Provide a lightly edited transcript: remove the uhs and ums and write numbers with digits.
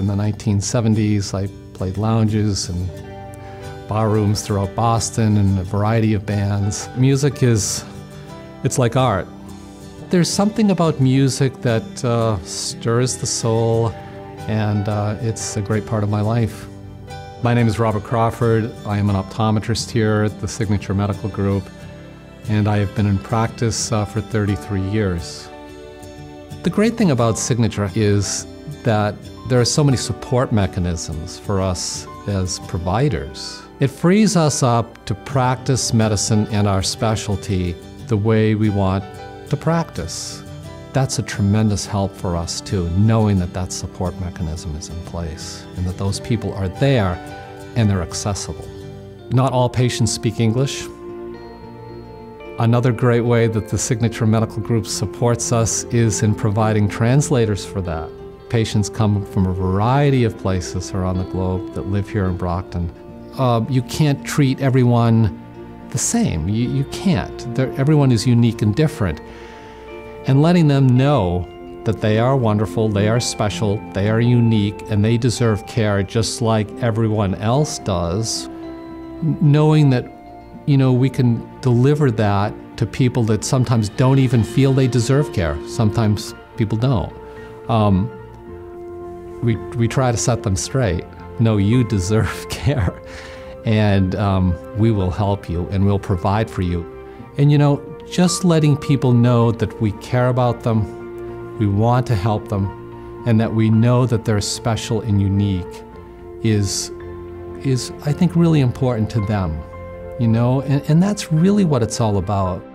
in the 1970s. I played lounges and bar rooms throughout Boston and a variety of bands. Music is, it's like art. There's something about music that stirs the soul, and it's a great part of my life. My name is Robert Crawford. I am an optometrist here at the Signature Medical Group, and I have been in practice for 33 years. The great thing about Signature is that there are so many support mechanisms for us as providers. It frees us up to practice medicine and our specialty the way we want to practice. That's a tremendous help for us too, knowing that that support mechanism is in place and that those people are there and they're accessible. Not all patients speak English. Another great way that the Signature Medical Group supports us is in providing translators for that. Patients come from a variety of places around the globe that live here in Brockton. You can't treat everyone the same. You can't. Everyone is unique and different. And letting them know that they are wonderful, they are special, they are unique, and they deserve care just like everyone else does. Knowing that, you know, we can deliver that to people that sometimes don't even feel they deserve care. Sometimes people don't. We try to set them straight. No, you deserve care. And we will help you and we'll provide for you. And you know, just letting people know that we care about them, we want to help them, and that we know that they're special and unique is I think, really important to them. You know, and that's really what it's all about.